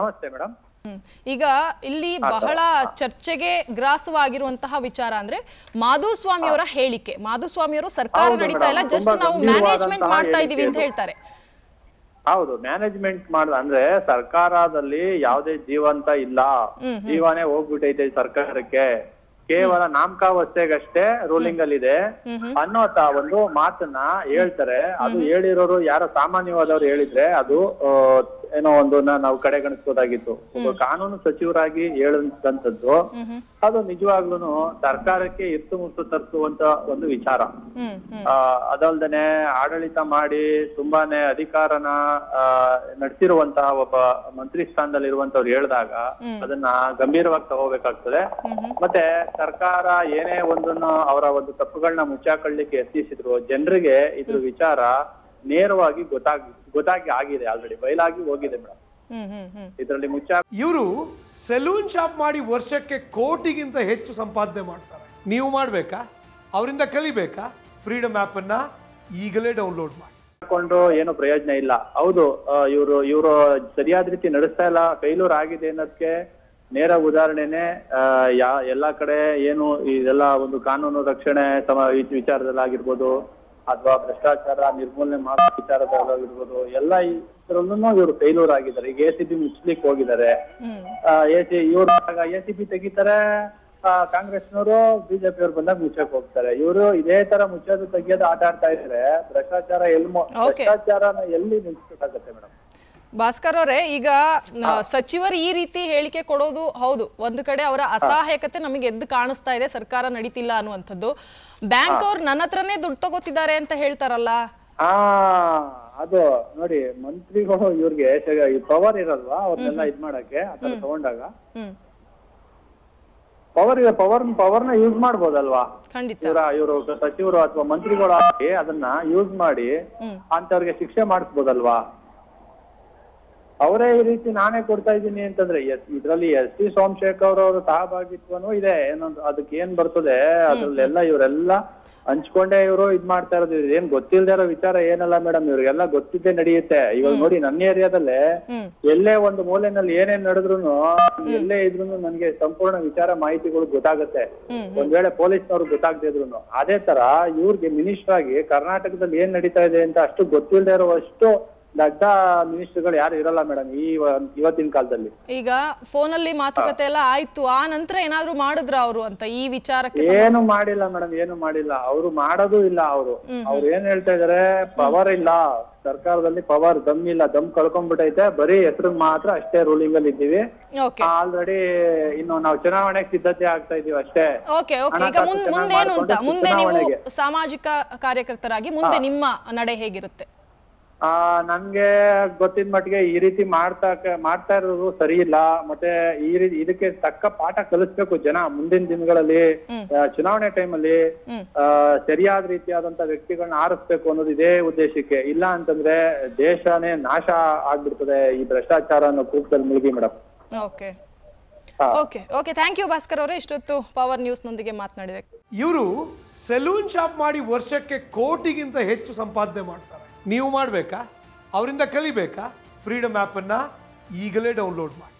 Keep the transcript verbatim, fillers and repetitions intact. नमस्ते मैडम ಈಗ ಇಲ್ಲಿ ಬಹಳ ಚರ್ಚೆಗೆ ಗ್ರಾಸವಾಗಿರುವಂತಹ ವಿಚಾರ ಅಂದ್ರೆ ಮಾಧುಸ್ವಾಮಿ ಅವರ ಹೇಳಿಕೆ. ಮಾಧುಸ್ವಾಮಿ ಅವರು ಸರ್ಕಾರ ನಡೀತಾ ಇಲ್ಲ, ಜಸ್ಟ್ ನಾವು ಮ್ಯಾನೇಜ್ಮೆಂಟ್ ಮಾಡ್ತಾ ಇದೀವಿ ಅಂತ ಹೇಳ್ತಾರೆ. ಹೌದು, ಮ್ಯಾನೇಜ್ಮೆಂಟ್ ಮಾಡ ಅಂದ್ರೆ ಸರ್ಕಾರದಲ್ಲಿ ಯಾವುದೇ ಜೀವಂತ ಇಲ್ಲ, ಜೀವನೇ ಹೋಗ್ಬಿಟ್ಟೈತೆ ಸರ್ಕಾರಕ್ಕೆ, ಕೇವಲ ನಾಮಕಾವಸ್ಥೆಗಷ್ಟೇ ರೂಲಿಂಗ್ ಅಲ್ಲಿ ಇದೆ ಅನ್ನೋ ಒಂದು ಮಾತನ್ನ ಹೇಳ್ತಾರೆ. ಅದು ಹೇಳಿರೋರು ಯಾರ ಸಾಮಾನ್ಯವಾದವ್ರು ಹೇಳಿದ್ರೆ ಅದು ಏನೋ ಒಂದನ್ನ ನಾವು ಕಡೆಗಣಿಸೋದಾಗಿತ್ತು. ಒಬ್ಬ ಕಾನೂನು ಸಚಿವರಾಗಿ ಹೇಳಂತದ್ದು ಅದು ನಿಜವಾಗ್ಲೂ ಸರ್ಕಾರಕ್ಕೆ ಇರ್ತು ಮುರ್ತು ತರಿಸುವಂತ ಒಂದು ವಿಚಾರ. ಆ ಅದಲ್ದೇನೆ ಆಡಳಿತ ಮಾಡಿ ತುಂಬಾನೇ ಅಧಿಕಾರನ ನಡೆಸಿರುವಂತಹ ಒಬ್ಬ ಮಂತ್ರಿ ಸ್ಥಾನದಲ್ಲಿ ಇರುವಂತವ್ರು ಹೇಳಿದಾಗ ಅದನ್ನ ಗಂಭೀರವಾಗಿ ತಗೋಬೇಕಾಗ್ತದೆ. ಮತ್ತೆ ಸರ್ಕಾರ ಏನೇ ಒಂದನ್ನ ಅವರ ಒಂದು ತಪ್ಪುಗಳನ್ನ ಮುಚ್ಚಾಕೊಳ್ಳಿಕ್ಕೆ ಯತ್ನಿಸಿದ್ರು ಜನರಿಗೆ ಇದ್ರ ವಿಚಾರ ನೇರವಾಗಿ ಗೊತ್ತಾಗಿ ಗೊತ್ತಾಗಿ ಆಗಿದೆ, ಆಲ್ರೆಡಿ ಬಯಲಾಗಿ ಹೋಗಿದೆ ಮೇಡಮ್. ಇದರಲ್ಲಿ ಮುಚ್ಚಾ ಇವರು ಸೆಲೂನ್ ಶಾಪ್ ಮಾಡಿ ವರ್ಷಕ್ಕೆ ಕೋಟಿಗಿಂತ ಹೆಚ್ಚು ಸಂಪಾದನೆ ಮಾಡ್ತಾರೆ. ನೀವು ಮಾಡ್ಬೇಕಾ? ಅವರಿಂದ ಕಲಿಬೇಕಾ? ಫ್ರೀಡಮ್ ಆಪ್ ಅನ್ನ ಈಗಲೇ ಡೌನ್ಲೋಡ್ ಮಾಡಿ ಕೊಂಡು ಏನು ಪ್ರಯೋಜನ ಇಲ್ಲ. ಹೌದು, ಇವರು ಇವರು ಸರಿಯಾದ ರೀತಿ ನಡೆಸ್ತಾ ಇಲ್ಲ, ಫೇಲ್ಯೂರ್ ಆಗಿದೆ ಅನ್ನೋದಕ್ಕೆ ನೇರ ಉದಾಹರಣೆನೆ ಯಾ ಎಲ್ಲಾ ಕಡೆ ಏನು ಇದೆಲ್ಲ ಒಂದು ಕಾನೂನು ರಕ್ಷಣೆ ವಿಚಾರದಲ್ಲಿ ಆಗಿರ್ಬೋದು ಅಥವಾ ಭ್ರಷ್ಟಾಚಾರ ನಿರ್ಮೂಲನೆ ಮಾಡೋ ವಿಚಾರದಲ್ಲಾಗಿರ್ಬೋದು ಎಲ್ಲ ಇದ್ರಲ್ಲೂ ಇವರು ಫೇಲ್ಯೂರ್ ಆಗಿದ್ದಾರೆ. ಈಗ ಎ ಸಿ ಬಿ ಮುಚ್ಲಿಕ್ಕೆ ಹೋಗಿದ್ದಾರೆ. ಎ ಸಿ ಇವ್ರು ಎ ಸಿ ಬಿ ತೆಗಿತಾರೆ, ಕಾಂಗ್ರೆಸ್ನವರು ಬಿಜೆಪಿ ಅವ್ರು ಬಂದಾಗ ಮುಚ್ಚಕ್ ಹೋಗ್ತಾರೆ. ಇವರು ಇದೇ ತರ ಮುಚ್ಚೋದು ತೆಗಿಯೋದು ಆಟ ಆಡ್ತಾ ಇದ್ರೆ ಭ್ರಷ್ಟಾಚಾರ ಎಲ್ ಭ್ರಷ್ಟಾಚಾರನ ಎಲ್ಲಿ ನಿಲ್ಸ್ಬೇಕಾಗತ್ತೆ ಮೇಡಮ್? ಭಾಸ್ಕರ್ ಅವರೇ, ಈಗ ಸಚಿವರು ಈ ರೀತಿ ಹೇಳಿಕೆ ಕೊಡೋದು ಹೌದು, ಒಂದು ಕಡೆ ಅವರ ಅಸಹಾಯಕತೆ ನಮಗೆ ಎದ್ದು ಕಾಣಿಸ್ತಾ ಇದೆ, ಸರ್ಕಾರ ನಡೀತಿಲ್ಲ ಅನ್ನುವಂಥದ್ದು. ಬ್ಯಾಂಕ್ ಅವ್ರು ನನ್ನ ಹತ್ರನೇ ದುಡ್ಡು ತಗೋತಿದ್ದಾರೆ ಅಂತ ಹೇಳ್ತಾರಲ್ಲ, ಅದು ನೋಡಿ ಮಂತ್ರಿಗಳು ಇವ್ರಿಗೆ ಪವರ್ ಇರಲ್ವಾ ಅವ್ರನ್ನೆಲ್ಲ ಇದ್ ಮಾಡಕ್ಕೆ? ಆತರ ತಗೊಂಡಾಗ ಪವರ್ ಇದೆ, ಪವರ್ ಪವರ್ನ ಯೂಸ್ ಮಾಡ್ಬೋದಲ್ವಾ? ಇವರ ಇವರು ಸಚಿವರು ಅಥವಾ ಮಂತ್ರಿಗಳು ಆಗಿ ಅದನ್ನ ಯೂಸ್ ಮಾಡಿ ಅಂತವ್ರಿಗೆ ಶಿಕ್ಷೆ ಮಾಡಿಸ್ಬೋದಲ್ವಾ? ಅವರೇ ಈ ರೀತಿ ನಾನೇ ಕೊಡ್ತಾ ಇದ್ದೀನಿ ಅಂತಂದ್ರೆ ಇದ್ರಲ್ಲಿ ಎಸ್ ಪಿ ಸೋಮಶೇಖರ್ ಅವರು ಸಹಭಾಗಿತ್ವನೂ ಇದೆ. ಏನೊಂದು ಅದಕ್ಕೆ ಏನ್ ಬರ್ತದೆ ಅದ್ರಲ್ಲೆಲ್ಲ ಇವರೆಲ್ಲ ಹಂಚ್ಕೊಂಡೆ ಇವರು ಇದ್ ಮಾಡ್ತಾ ಇರೋದು. ಏನ್ ಗೊತ್ತಿಲ್ದೇ ಇರೋ ವಿಚಾರ ಏನಲ್ಲ ಮೇಡಮ್, ಇವ್ರಿಗೆಲ್ಲ ಗೊತ್ತಿದ್ದೇ ನಡೆಯುತ್ತೆ. ಇವಾಗ ನೋಡಿ ನನ್ನ ಏರಿಯಾದಲ್ಲೇ ಎಲ್ಲೇ ಒಂದು ಮೂಲೆನಲ್ಲಿ ಏನೇನ್ ನಡೆದ್ರು ಎಲ್ಲೇ ಇದ್ರು ನನ್ಗೆ ಸಂಪೂರ್ಣ ವಿಚಾರ ಮಾಹಿತಿಗಳು ಗೊತ್ತಾಗತ್ತೆ, ಒಂದ್ ವೇಳೆ ಪೊಲೀಸ್ನವ್ರು ಗೊತ್ತಾಗದೆ ಇದ್ರು. ಅದೇ ತರ ಇವ್ರಿಗೆ ಮಿನಿಸ್ಟರ್ ಆಗಿ ಕರ್ನಾಟಕದಲ್ಲಿ ಏನ್ ನಡೀತಾ ಇದೆ ಅಂತ ಅಷ್ಟು ಗೊತ್ತಿಲ್ದೇ ಇರೋವಷ್ಟು ದೊಡ್ಡ ಮಿನಿಸ್ಟರ್ಗಳು ಯಾರು ಇರಲ್ಲ ಮೇಡಮ್ ಈ ಇವತ್ತಿನ ಕಾಲದಲ್ಲಿ. ಈಗ ಫೋನ್ ಅಲ್ಲಿ ಮಾತುಕತೆ ಎಲ್ಲ ಆಯ್ತು, ಆ ನಂತರ ಏನಾದ್ರು ಮಾಡಿದ್ರ ಅವರು ಅಂತ ಈ ವಿಚಾರಕ್ಕೆ? ಏನು ಮಾಡಿಲ್ಲ ಮೇಡಮ್, ಏನು ಮಾಡಿಲ್ಲ ಅವರು, ಮಾಡೋದು ಇಲ್ಲ ಅವರು. ಅವ್ರು ಏನ್ ಹೇಳ್ತಾ ಇದಾರೆ, ಪವರ್ ಇಲ್ಲ ಸರ್ಕಾರದಲ್ಲಿ, ಪವರ್ ದಮ್ ಇಲ್ಲ, ದಮ್ ಕಳ್ಕೊಂಡ್ಬಿಟ್ಟೈತೆ, ಬರೀ ಹೆಸರು ಮಾತ್ರ ಅಷ್ಟೇ ರೂಲಿಂಗ್ ಅಲ್ಲಿ ಇದ್ದೀವಿ, ಆಲ್ರೆಡಿ ಇನ್ನು ನಾವು ಚುನಾವಣೆಗೆ ಸಿದ್ಧತೆ ಆಗ್ತಾ ಇದೀವಿ ಅಷ್ಟೇ. ಮುಂದೆ ನೀವು ಸಾಮಾಜಿಕ ಕಾರ್ಯಕರ್ತರಾಗಿ ಮುಂದೆ ನಿಮ್ಮ ನಡೆ ಹೇಗಿರುತ್ತೆ? ಆ ನನ್ಗೆ ಗೊತ್ತಿದ ಮಟ್ಟಿಗೆ ಈ ರೀತಿ ಮಾಡ್ತಾ ಮಾಡ್ತಾ ಇರೋದು ಸರಿ ಇಲ್ಲ, ಮತ್ತೆ ಈ ರೀತಿ ಇದಕ್ಕೆ ತಕ್ಕ ಪಾಠ ಕಲಿಸ್ಬೇಕು ಜನ ಮುಂದಿನ ದಿನಗಳಲ್ಲಿ. ಚುನಾವಣೆ ಟೈಮಲ್ಲಿ ಆ ಸರಿಯಾದ ರೀತಿಯಾದಂತ ವ್ಯಕ್ತಿಗಳನ್ನ ಆರಿಸ್ಬೇಕು ಅನ್ನೋದು ಇದೇ ಉದ್ದೇಶಕ್ಕೆ. ಇಲ್ಲ ಅಂತಂದ್ರೆ ದೇಶನೇ ನಾಶ ಆಗ್ಬಿಡ್ತದೆ ಈ ಭ್ರಷ್ಟಾಚಾರ ಅನ್ನೋ ಕೂಪದಲ್ಲಿ ಮುಳುಗಿ madam. Okay okay okay thank you Bhaskar ಅವರೇ, ಇಷ್ಟೊತ್ತು ಪವರ್ ನ್ಯೂಸ್ ನೊಂದಿಗೆ ಮಾತನಾಡಿದೆ. ಇವರು ಸೆಲೂನ್ ಶಾಪ್ ಮಾಡಿ ವರ್ಷಕ್ಕೆ ಕೋಟಿಗಿಂತ ಹೆಚ್ಚು ಸಂಪಾದನೆ ಮಾಡ್ತಾರೆ. ನೀವು ಮಾಡಬೇಕಾ? ಅವರಿಂದ ಕಲಿಬೇಕಾ? ಫ್ರೀಡಮ್ ಆ್ಯಪನ್ನು ಈಗಲೇ ಡೌನ್ಲೋಡ್ ಮಾಡಿ.